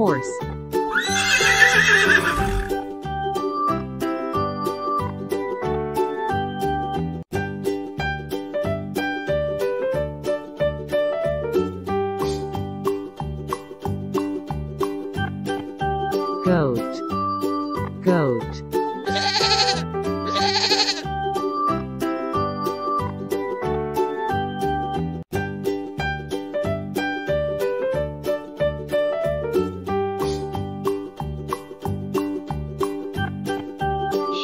horse. Goat, goat.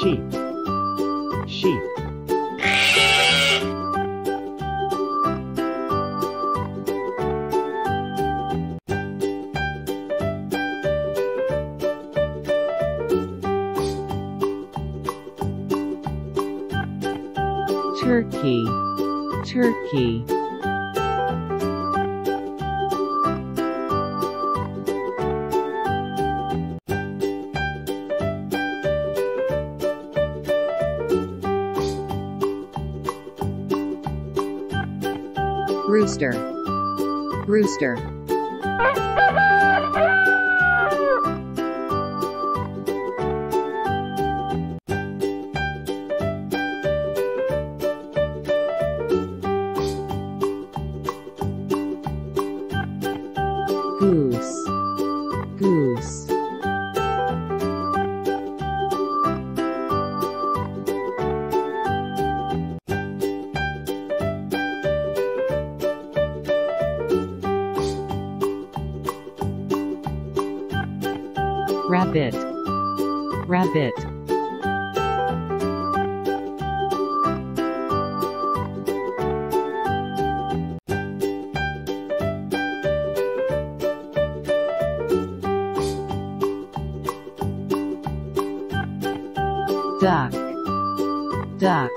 Sheep, sheep. Turkey, turkey. Rooster, rooster. Goose, goose. Rabbit, rabbit. Duck, duck.